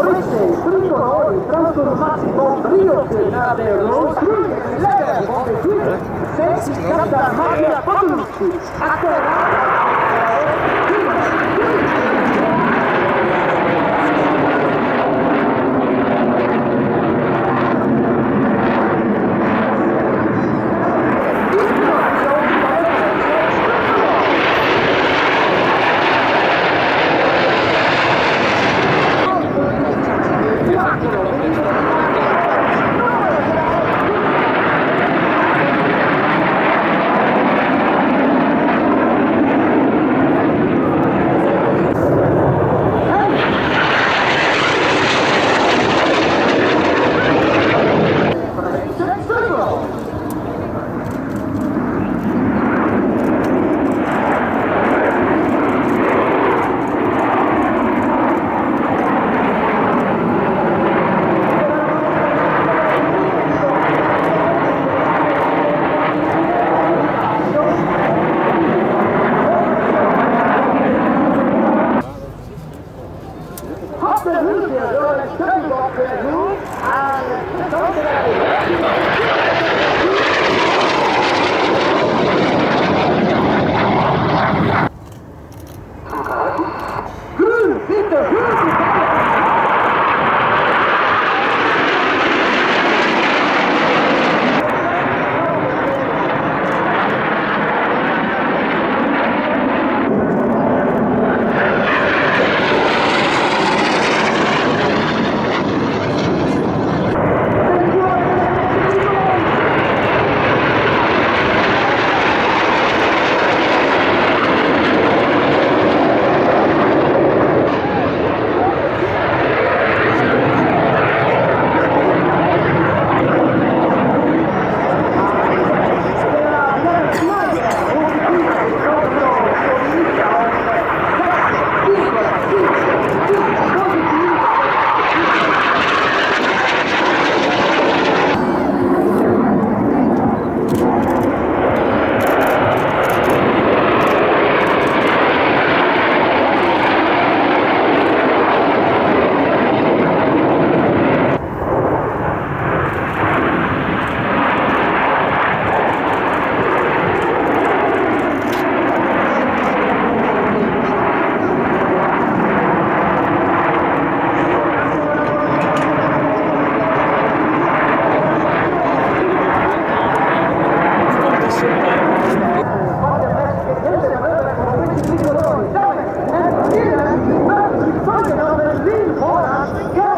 Wróćcie, trójkolory, transformacji bombrioty na Berlowskiej, lewe wody dziwy, sekcji kapta Maria Podłuski, a teraz... Let's go!